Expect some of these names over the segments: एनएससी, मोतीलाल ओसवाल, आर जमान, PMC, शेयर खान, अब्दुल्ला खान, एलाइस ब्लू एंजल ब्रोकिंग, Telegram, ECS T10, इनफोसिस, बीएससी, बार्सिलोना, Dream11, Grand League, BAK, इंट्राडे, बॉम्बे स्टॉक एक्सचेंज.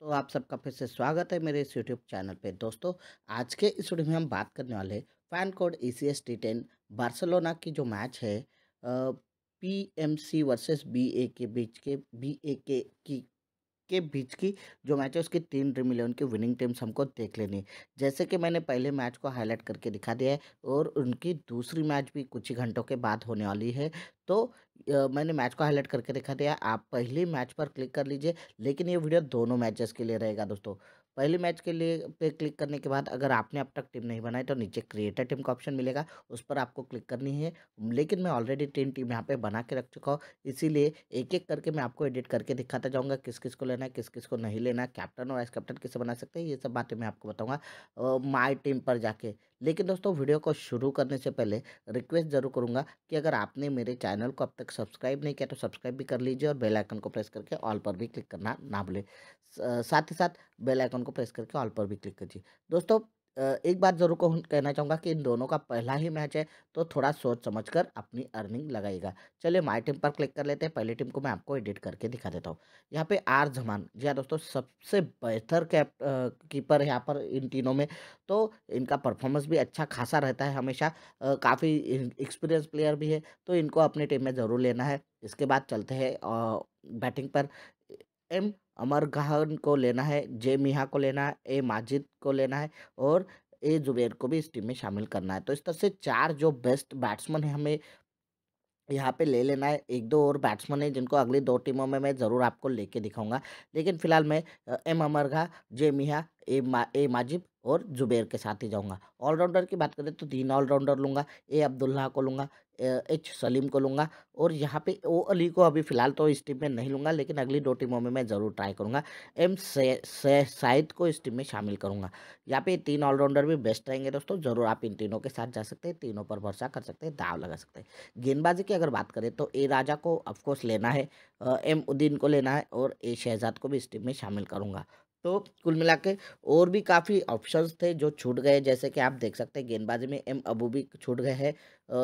तो आप सबका फिर से स्वागत है मेरे इस यूट्यूब चैनल पे। दोस्तों आज के इस वीडियो में हम बात करने वाले fan code ECS T10 बार्सिलोना की जो मैच है PMC वर्सेस BAK के बीच के बीच की जो मैच है उसकी तीन ड्रीम11 की विनिंग टीम्स हमको देख लेनी। जैसे कि मैंने पहले मैच को हाईलाइट करके दिखा दिया है और उनकी दूसरी मैच भी कुछ ही घंटों के बाद होने वाली है। तो मैंने मैच को हाईलाइट करके दिखा दिया, आप पहली मैच पर क्लिक कर लीजिए। लेकिन ये वीडियो दोनों मैचेस के लिए रहेगा दोस्तों। पहले मैच के लिए पे क्लिक करने के बाद अगर आपने अब तक टीम नहीं बनाई तो नीचे क्रिएटर टीम का ऑप्शन मिलेगा, उस पर आपको क्लिक करनी है। लेकिन मैं ऑलरेडी टीम यहाँ पे बना के रख चुका हूँ, इसीलिए एक एक करके मैं आपको एडिट करके दिखाता जाऊँगा किस किस को लेना है, किस किस को नहीं लेना, कैप्टन और वाइस कैप्टन किसे बना सकते हैं, ये सब बातें मैं आपको बताऊँगा माई टीम पर जाके। लेकिन दोस्तों वीडियो को शुरू करने से पहले रिक्वेस्ट जरूर करूँगा कि अगर आपने मेरे चैनल को अब तक सब्सक्राइब नहीं किया तो सब्सक्राइब भी कर लीजिए और बेल आइकन को प्रेस करके ऑल पर भी क्लिक करना ना भूलें। साथ ही साथ बेल आइकन को प्रेस करके ऑल पर भी क्लिक कीजिए। दोस्तों एक बात जरूर कहना चाहूँगा कि इन दोनों का पहला ही मैच है तो थोड़ा सोच समझकर अपनी अर्निंग लगाइएगा। चलिए माई टीम पर क्लिक कर लेते हैं। पहली टीम को मैं आपको एडिट करके दिखा देता हूँ। यहाँ पे आर जमान, जी हाँ दोस्तों, सबसे बेहतर कीपर है यहाँ पर इन तीनों में। तो इनका परफॉर्मेंस भी अच्छा खासा रहता है हमेशा, काफ़ी एक्सपीरियंस प्लेयर भी है, तो इनको अपनी टीम में ज़रूर लेना है। इसके बाद चलते हैं बैटिंग पर। एम अमर गहन को लेना है, जे मिहा को लेना है, ए माजिद को लेना है और ए जुबेर को भी इस टीम में शामिल करना है। तो इस तरह से चार जो बेस्ट बैट्समैन है हमें यहाँ पे ले लेना है। एक दो और बैट्समैन है जिनको अगली दो टीमों में मैं ज़रूर आपको लेके दिखाऊंगा, लेकिन फ़िलहाल मैं एम अमरगा, जे मिहा, ए माजिब और जुबेर के साथ ही जाऊंगा। ऑलराउंडर की बात करें तो तीन ऑलराउंडर लूँगा, ए अब्दुल्ला को लूँगा, एच सलीम को लूँगा और यहाँ पे ओ अली को अभी फ़िलहाल तो इस टीम में नहीं लूँगा, लेकिन अगली दो टीमों में मैं ज़रूर ट्राई करूँगा। एम शाहिद को इस टीम में शामिल करूँगा। यहाँ पे तीन ऑलराउंडर भी बेस्ट रहेंगे दोस्तों, ज़रूर आप इन तीनों के साथ जा सकते हैं, तीनों पर भरोसा कर सकते हैं, दाव लगा सकते हैं। गेंदबाजी की अगर बात करें तो ए राजा को ऑफकोर्स लेना है, एम उद्दीन को लेना है और ए शहजाद को भी इस टीम में शामिल करूँगा। तो कुल मिला के और भी काफ़ी ऑप्शंस थे जो छूट गए, जैसे कि आप देख सकते हैं गेंदबाजी में एम अबू भी छूट गए हैं,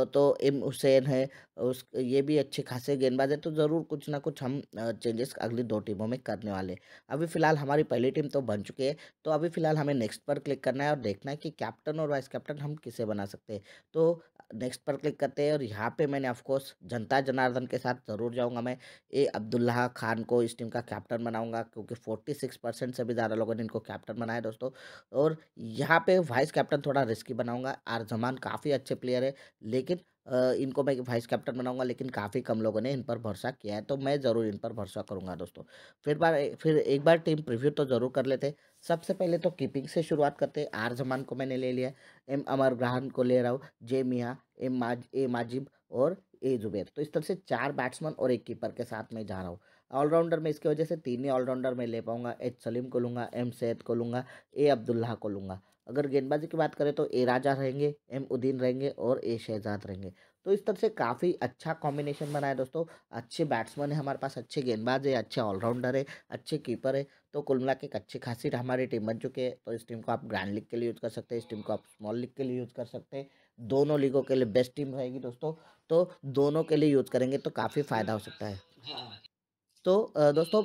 तो एम हुसैन है, उस ये भी अच्छे खासे गेंदबाज है। तो ज़रूर कुछ ना कुछ हम चेंजेस अगली दो टीमों में करने वाले। अभी फ़िलहाल हमारी पहली टीम तो बन चुकी है, तो अभी फ़िलहाल हमें नेक्स्ट पर क्लिक करना है और देखना है कि कैप्टन और वाइस कैप्टन हम किसे बना सकते हैं। तो नेक्स्ट पर क्लिक करते हैं और यहाँ पे मैंने ऑफकोर्स जनता जनार्दन के साथ ज़रूर जाऊँगा। मैं ए अब्दुल्ला खान को इस टीम का कैप्टन बनाऊँगा क्योंकि 46% से भी ज़्यादा लोगों ने इनको कैप्टन बनाया दोस्तों। और यहाँ पे वाइस कैप्टन थोड़ा रिस्की बनाऊँगा। आरजमान काफ़ी अच्छे प्लेयर है, लेकिन इनको मैं वाइस कैप्टन बनाऊंगा, लेकिन काफ़ी कम लोगों ने इन पर भरोसा किया है, तो मैं ज़रूर इन पर भरोसा करूंगा दोस्तों। फिर एक बार टीम प्रीव्यू तो ज़रूर कर लेते। सबसे पहले तो कीपिंग से शुरुआत करते। आर जमान को मैंने ले लिया, एम अमर ग्रहण को ले रहा हूँ, जे मिया, ए माजिब और ए जुबेर। तो इस तरह से चार बैट्समैन और एक कीपर के साथ मैं जा रहा हूँ। ऑलराउंडर में इसकी वजह से तीन ही ऑलराउंडर में ले पाऊंगा। एच सलीम को लूँगा, एम सैद को लूँगा, ए अब्दुल्ला को लूँगा। अगर गेंदबाजी की बात करें तो ए राजा रहेंगे, एम उद्दीन रहेंगे और ए शहजाद रहेंगे। तो इस तरह से काफ़ी अच्छा कॉम्बिनेशन बना है दोस्तों। अच्छे बैट्समैन है हमारे पास, अच्छे गेंदबाज है, अच्छे ऑलराउंडर है, अच्छे कीपर है। तो कुल मिला के एक अच्छी खासी हमारी टीम बन चुकी है। तो इस टीम को आप ग्रैंड लीग के लिए यूज़ कर सकते हैं, इस टीम को आप स्मॉल लीग के लिए यूज़ कर सकते हैं, दोनों लीगों के लिए बेस्ट टीम रहेगी दोस्तों। तो दोनों के लिए यूज़ करेंगे तो काफ़ी फ़ायदा हो सकता है। तो दोस्तों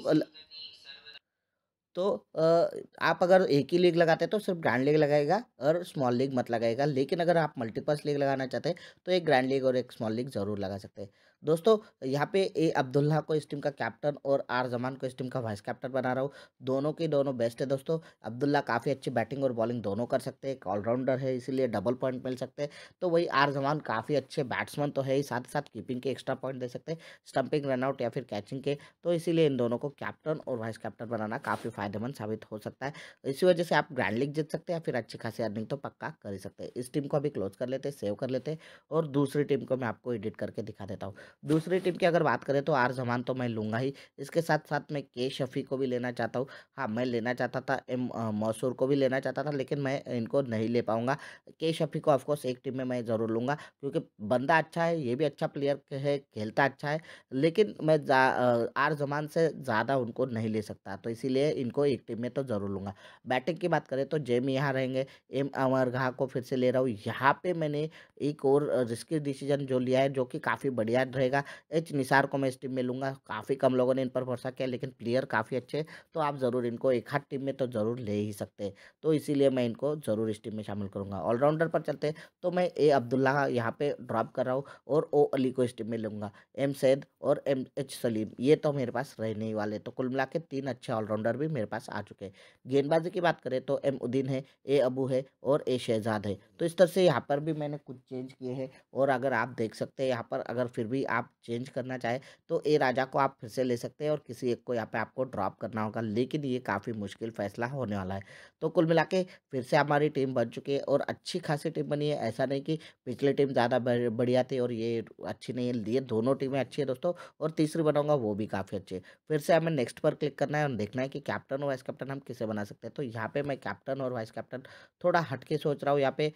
आप अगर एक ही लीग लगाते हैं तो सिर्फ ग्रैंड लीग लगाएगा और स्मॉल लीग मत लगाएगा। लेकिन अगर आप मल्टीपल्स लीग लगाना चाहते हैं तो एक ग्रैंड लीग और एक स्मॉल लीग ज़रूर लगा सकते हैं दोस्तों। यहाँ पे ए अब्दुल्ला को इस टीम का कैप्टन और आर जमान को इस टीम का वाइस कैप्टन बना रहा हूँ। दोनों के दोनों बेस्ट है दोस्तों। अब्दुल्ला काफ़ी अच्छी बैटिंग और बॉलिंग दोनों कर सकते हैं, एक ऑलराउंडर है, इसीलिए डबल पॉइंट मिल सकते हैं। तो वही आर जमान काफ़ी अच्छे बैट्समैन तो है ही, साथ ही साथ कीपिंग के एक्स्ट्रा पॉइंट दे सकते हैं, स्टंपिंग, रनआउट या फिर कैचिंग के। तो इसीलिए इन दोनों को कैप्टन और वाइस कैप्टन बनाना काफ़ी फायदेमंद साबित हो सकता है। इसी वजह से आप ग्रैंड लीग जीत सकते हैं या फिर अच्छी खासी अर्निंग तो पक्का कर ही सकते हैं। इस टीम को अभी क्लोज कर लेते हैं, सेव कर लेते हैं और दूसरी टीम को मैं आपको एडिट करके दिखा देता हूँ। दूसरी टीम की अगर बात करें तो आर जमान तो मैं लूँगा ही, इसके साथ साथ मैं के शफी को भी लेना चाहता हूँ। हाँ, मैं लेना चाहता था एम मौसूर को भी लेना चाहता था, लेकिन मैं इनको नहीं ले पाऊँगा। के शफी को ऑफकोर्स एक टीम में मैं ज़रूर लूँगा क्योंकि बंदा अच्छा है, ये भी अच्छा प्लेयर है, खेलता अच्छा है, लेकिन मैं आर जमान से ज़्यादा उनको नहीं ले सकता, तो इसीलिए इनको एक टीम में तो ज़रूर लूँगा। बैटिंग की बात करें तो जेम यहाँ रहेंगे, एम अमर घा को फिर से ले रहा हूँ। यहाँ पर मैंने एक और रिस्की डिसीजन जो लिया है जो कि काफ़ी बढ़िया रहेगा। एच निसार को मैं इस टीम में लूँगा, काफ़ी कम लोगों ने इन पर भरोसा किया लेकिन प्लेयर काफ़ी अच्छे, तो आप ज़रूर इनको एक हाथ टीम में तो ज़रूर ले ही सकते हैं, तो इसीलिए मैं इनको ज़रूर इस टीम में शामिल करूँगा। ऑलराउंडर पर चलते हैं तो मैं ए अब्दुल्ला यहाँ पर ड्रॉप कर रहा हूँ और ओ अली को इस टीम में लूँगा, एम सैद और एम एच सलीम ये तो मेरे पास रहने ही वाले। तो कुल मिला के 3 अच्छे ऑलराउंडर भी मेरे पास आ चुके हैं। गेंदबाजी की बात करें तो एम उद्दीन है, ए अबू है और ए शहजाद है। तो इस तरह से यहाँ पर भी मैंने कुछ चेंज किए हैं और अगर आप देख सकते हैं यहाँ पर अगर फिर भी आप चेंज करना चाहें तो ए राजा को आप फिर से ले सकते हैं और किसी एक को यहाँ पे आपको ड्रॉप करना होगा, लेकिन ये काफ़ी मुश्किल फैसला होने वाला है। तो कुल मिला के फिर से हमारी टीम बन चुकी है और अच्छी खासी टीम बनी है, ऐसा नहीं कि पिछली टीम ज़्यादा बढ़िया थी और ये अच्छी नहीं है, ये दोनों टीमें अच्छी है दोस्तों और तीसरी बनाऊँगा वो भी काफ़ी अच्छी है। फिर से हमें नेक्स्ट पर क्लिक करना है और देखना है कि कैप्टन और वाइस कैप्टन हम किसे बना सकते हैं। तो यहाँ पर मैं कैप्टन और वाइस कैप्टन थोड़ा हटके सोच रहा हूँ, यहाँ पे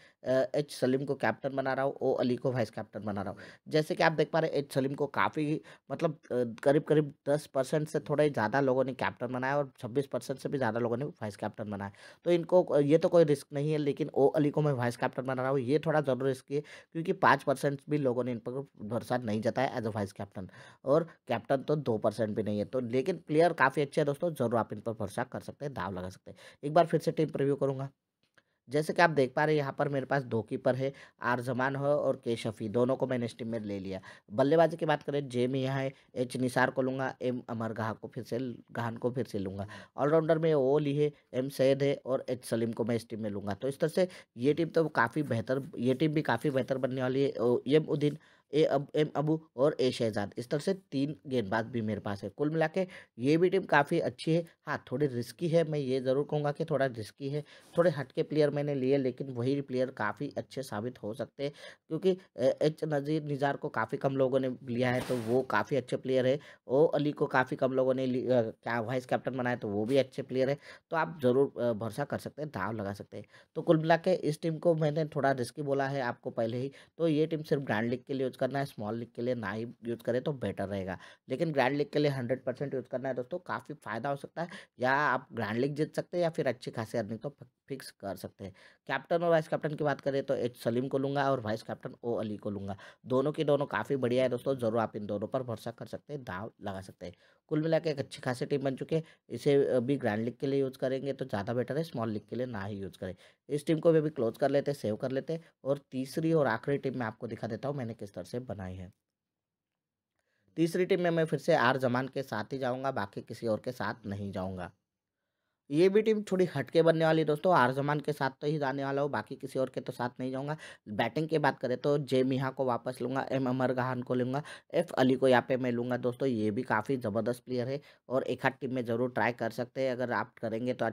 एच सलीम को कैप्टन बना रहा हूँ, ओ अली को वाइस कैप्टन बना रहा हूँ। जैसे कि आप देख पा रहे एच सलीम को काफ़ी मतलब करीब 10% से थोड़ा ज़्यादा लोगों ने कैप्टन बनाया और 26% से भी ज़्यादा लोगों ने वाइस कैप्टन बनाया। तो इनको ये तो कोई रिस्क नहीं है, लेकिन ओ अली को मैं वाइस कैप्टन बना रहा हूँ, ये थोड़ा ज़रूर रिस्क है क्योंकि 5% भी लोगों ने इन पर भरोसा नहीं जताया एज अ वाइस कैप्टन और कैप्टन तो 2% भी नहीं है। तो लेकिन प्लेयर काफ़ी अच्छे हैं दोस्तों, ज़रूर आप इन पर भरोसा कर सकते हैं, दाव लगा सकते हैं। एक बार फिर से टीम प्रीव्यू करूँगा। जैसे कि आप देख पा रहे हैं यहाँ पर मेरे पास 2 कीपर है, आरजमान हो और के शफी, दोनों को मैंने इस टीम में ले लिया। बल्लेबाजी की बात करें जे मियाँ है, एच निसार को लूँगा, एम अमर गाहन को फिर से लूँगा। ऑलराउंडर में ओ ली है, एम सैद है और एच सलीम को मैं इस टीम में लूँगा। तो इस तरह से ये टीम तो काफ़ी बेहतर, ये टीम भी काफ़ी बेहतर बनने वाली है। एम उद्दीन, एम अबू और ए शहजाद, इस तरह से 3 गेंदबाज भी मेरे पास है। कुल मिला के ये भी टीम काफ़ी अच्छी है। हाँ, थोड़ी रिस्की है, मैं ये ज़रूर कहूँगा कि थोड़ा रिस्की है, थोड़े हटके प्लेयर मैंने लिए लेकिन वही प्लेयर काफ़ी अच्छे साबित हो सकते हैं क्योंकि एच निज़ार को काफ़ी कम लोगों ने लिया है तो वो काफ़ी अच्छे प्लेयर है। ओ अली को काफ़ी कम लोगों ने वाइस कैप्टन बनाया तो वो भी अच्छे प्लेयर है। तो आप ज़रूर भरोसा कर सकते हैं, दाव लगा सकते हैं। तो कुल मिला के इस टीम को मैंने थोड़ा रिस्की बोला है आपको पहले ही। तो ये टीम सिर्फ ग्रैंड लीग के लिए करना है, स्मॉल लीग के लिए ना ही यूज करें तो बेटर रहेगा, लेकिन ग्रैंड लीग के लिए 100% यूज करना है दोस्तों, काफ़ी फायदा हो सकता है। या आप ग्रैंड लीग जीत सकते हैं या फिर अच्छी खासी अर्निंग को फिक्स कर सकते हैं। कैप्टन और वाइस कैप्टन की बात करें तो एच सलीम को लूँगा और वाइस कैप्टन ओ अली को लूँगा, दोनों की दोनों काफ़ी बढ़िया है दोस्तों, ज़रूर आप इन दोनों पर भरोसा कर सकते हैं, दाव लगा सकते हैं। कुल मिला के एक अच्छी खासी टीम बन चुकी है। इसे भी ग्रैंड लीग के लिए यूज़ करेंगे तो ज़्यादा बेटर है, स्मॉल लीग के लिए ना ही यूज़ करें। इस टीम को भी क्लोज कर लेते, सेव कर लेते और तीसरी और आखिरी टीम में आपको दिखा देता हूँ मैंने किस तरह से बनाई है। तीसरी टीम में मैं फिर से आरजमान के साथ ही जाऊँगा, बाकी किसी और के साथ नहीं जाऊँगा। ये भी टीम थोड़ी हटके बनने वाली दोस्तों, आरजमान के साथ तो ही जाने वाला हूँ, बाकी किसी और के तो साथ नहीं जाऊँगा। बैटिंग की बात करें तो जे मियाँ को वापस लूँगा, एम अमर गाहन को लूँगा, एफ अली को यहाँ पे मैं लूँगा दोस्तों, ये भी काफ़ी ज़बरदस्त प्लेयर है और एक हाथ टीम में ज़रूर ट्राई कर सकते हैं अगर आप करेंगे तो।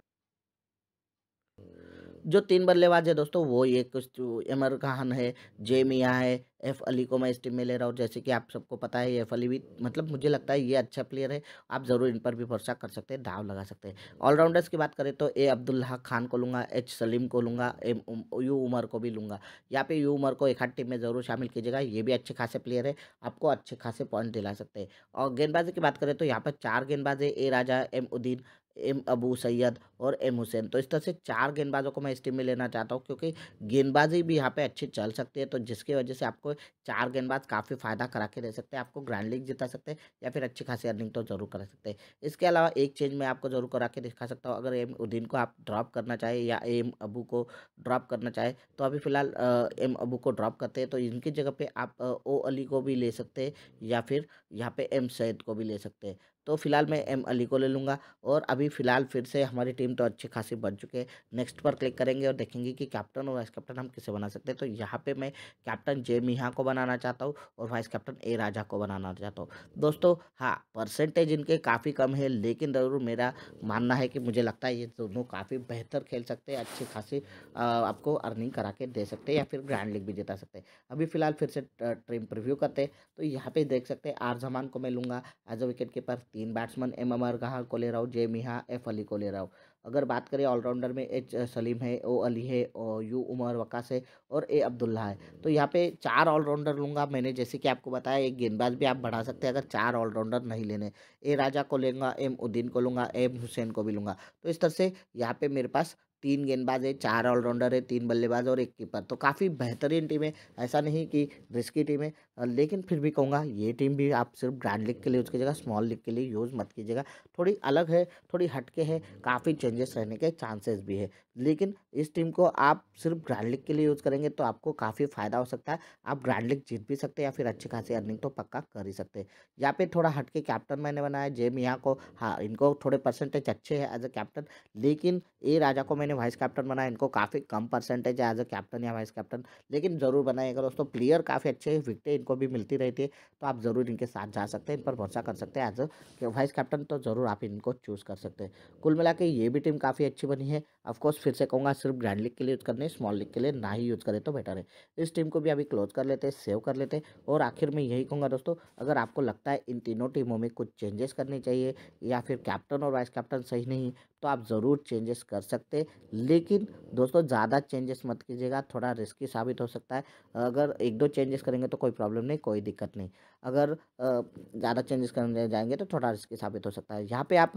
जो 3 बल्लेबाज है दोस्तों वो ये कुछ अमर खान है, जे मियाँ है, एफ अली को मैं इस टीम में ले रहा हूँ। जैसे कि आप सबको पता है एफ अली भी मतलब मुझे लगता है ये अच्छा प्लेयर है, आप ज़रूर इन पर भी भरोसा कर सकते हैं, दाव लगा सकते हैं। ऑलराउंडर्स की बात करें तो ए अब्दुल्ला खान को लूँगा, एच सलीम को लूँगा, एम यू उमर को भी लूँगा। यहाँ पे यू उमर को एक हाथ टीम में ज़रूर शामिल कीजिएगा, ये भी अच्छे खासे प्लेयर है, आपको अच्छे खासे पॉइंट दिला सकते हैं। और गेंदबाजी की बात करें तो यहाँ पर 4 गेंदबाज है, A Raja, M Uddin, M Abu Syed और एम हुसैन। तो इस तरह से 4 गेंदबाजों को मैं इस टीम में लेना चाहता हूँ क्योंकि गेंदबाजी भी यहाँ पे अच्छी चल सकती है, तो जिसकी वजह से आपको 4 गेंदबाज काफ़ी फ़ायदा करा के दे सकते हैं, आपको ग्रैंड लीग जिता सकते हैं या फिर अच्छी खासी अर्निंग तो जरूर करा सकते हैं। इसके अलावा एक चेंज मैं आपको ज़रूर करा के दिखा सकता हूँ, अगर एम उद्दीन को आप ड्रॉप करना चाहें या एम अबू को ड्रॉप करना चाहें तो अभी फ़िलहाल एम अबू को ड्रॉप करते हैं, तो इनकी जगह पर आप ओ अली को भी ले सकते हैं या फिर यहाँ पर एम सैद को भी ले सकते हैं। तो फिलहाल मैं एम अली को ले लूँगा और अभी फ़िलहाल फिर से हमारी टीम तो अच्छी खासी बन चुकी है। नेक्स्ट पर क्लिक करेंगे और देखेंगे कि कैप्टन और वाइस कैप्टन हम किसे बना सकते हैं। तो यहाँ पे मैं कैप्टन जे मियाँ को बनाना चाहता हूँ और वाइस कैप्टन ए राजा को बनाना चाहता हूँ दोस्तों। हाँ, परसेंटेज इनके काफ़ी कम है लेकिन ज़रूर मेरा मानना है कि मुझे लगता है ये दोनों काफ़ी बेहतर खेल सकते हैं, अच्छी खासी आपको अर्निंग करा के दे सकते हैं या फिर ग्रैंड लीग भी जिता सकते हैं। अभी फ़िलहाल फिर से टीम प्रीव्यू करते हैं तो यहाँ पर देख सकते हैं आरजमान को मैं लूँगा as a wicket keeper, 3 batsman M Amar गाहन को ले रहा हूँ, जे मियाँ, एफ अली को ले रहा हूँ। अगर बात करें ऑलराउंडर में एच सलीम है, ओ अली है और यू उमर वकास है और ए अब्दुल्ला है। तो यहाँ पे 4 ऑलराउंडर लूँगा मैंने, जैसे कि आपको बताया एक गेंदबाज भी आप बढ़ा सकते हैं अगर 4 ऑलराउंडर नहीं लेने। ए राजा को लूँगा, एम उद्दीन को लूँगा, एम हुसैन को भी लूँगा। तो इस तरह से यहाँ पे मेरे पास तीन गेंदबाज है, चार ऑलराउंडर है, तीन बल्लेबाज और एक कीपर। तो काफ़ी बेहतरीन टीम है, ऐसा नहीं कि रिस्की टीम है, लेकिन फिर भी कहूँगा ये टीम भी आप सिर्फ ग्रैंड लीग के लिए यूज़ कीजिएगा, स्मॉल लीग के लिए यूज़ मत कीजिएगा। थोड़ी अलग है, थोड़ी हटके है, काफ़ी चेंजेस रहने के चांसेस भी है, लेकिन इस टीम को आप सिर्फ ग्रैंड लीग के लिए यूज़ करेंगे तो आपको काफ़ी फ़ायदा हो सकता है। आप ग्रैंड लीग जीत भी सकते हैं या फिर अच्छी खासी अर्निंग तो पक्का कर ही सकते हैं। यहाँ पे थोड़ा हटके कैप्टन मैंने बनाया जे मियाँ को, हाँ इनको थोड़े परसेंटेज अच्छे हैं एज अ कैप्टन, लेकिन ए राजा को मैंने वाइस कैप्टन बनाया, इनको काफ़ी कम परसेंटेज है एज अ कैप्टन या वाइस कैप्टन, लेकिन ज़रूर बनाएगा दोस्तों। प्लेयर काफ़ी अच्छे हैं, विकटें इनको भी मिलती रहती है, तो आप ज़रूर इनके साथ जा सकते हैं, इन पर भरोसा कर सकते हैं एज अ वाइस कैप्टन, तो ज़रूर आप इनको चूज़ कर सकते हैं। कुल मिला के ये भी टीम काफ़ी अच्छी बनी है। ऑफकोर्स फिर से कहूँगा सिर्फ ग्रैंड लीग के लिए यूज़ करने, स्मॉल लीग के लिए ना ही यूज़ करें तो बेटर है। इस टीम को भी अभी क्लोज कर लेते हैं, सेव कर लेते हैं। और आखिर में यही कहूँगा दोस्तों, अगर आपको लगता है इन तीनों टीमों में कुछ चेंजेस करने चाहिए या फिर कैप्टन और वाइस कैप्टन सही नहीं, तो आप ज़रूर चेंजेस कर सकते हैं, लेकिन दोस्तों ज़्यादा चेंजेस मत कीजिएगा, थोड़ा रिस्की साबित हो सकता है। अगर एक दो चेंजेस करेंगे तो कोई प्रॉब्लम नहीं, कोई दिक्कत नहीं, अगर ज़्यादा चेंजेस करने जाएंगे तो थोड़ा रिस्की साबित हो सकता है। यहाँ पे आप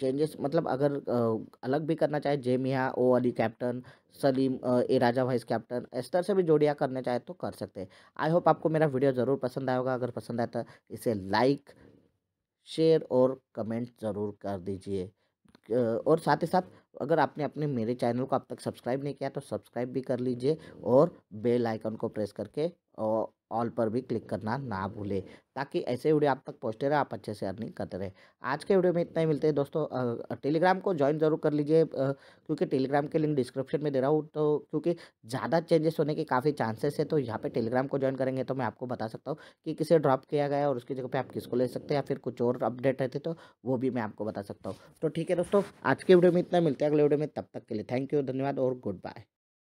चेंजेस मतलब अगर अलग भी करना चाहे, जेमिया ओ Ali captain, Salim A Raja vice captain, इस तरह से भी जोड़ियाँ करना चाहे तो कर सकते हैं। आई होप आपको मेरा वीडियो ज़रूर पसंद आया होगा, अगर पसंद आया तो इसे लाइक शेयर और कमेंट ज़रूर कर दीजिए, और साथ ही साथ अगर आपने अपने मेरे चैनल को अब तक सब्सक्राइब नहीं किया तो सब्सक्राइब भी कर लीजिए और बेल आइकन को प्रेस करके ऑल पर भी क्लिक करना ना भूले, ताकि ऐसे वीडियो आप तक पहुँचते रहे, आप अच्छे से अर्निंग करते रहे। आज के वीडियो में इतना ही, मिलते हैं दोस्तों। टेलीग्राम को ज्वाइन जरूर कर लीजिए, क्योंकि टेलीग्राम के लिंक डिस्क्रिप्शन में दे रहा हूँ, तो क्योंकि ज़्यादा चेंजेस होने के काफ़ी चांसेस है, तो यहाँ पे टेलीग्राम को ज्वाइन करेंगे तो मैं आपको बता सकता हूँ कि किसे ड्रॉप किया गया और उसकी जगह पर आप किसको ले सकते हैं, या फिर कुछ और अपडेट रहते तो वो भी मैं आपको बता सकता हूँ। तो ठीक है दोस्तों, आज के वीडियो में इतना, मिलते हैं अगले वीडियो में, तब तक के लिए थैंक यू, धन्यवाद और गुड बाय।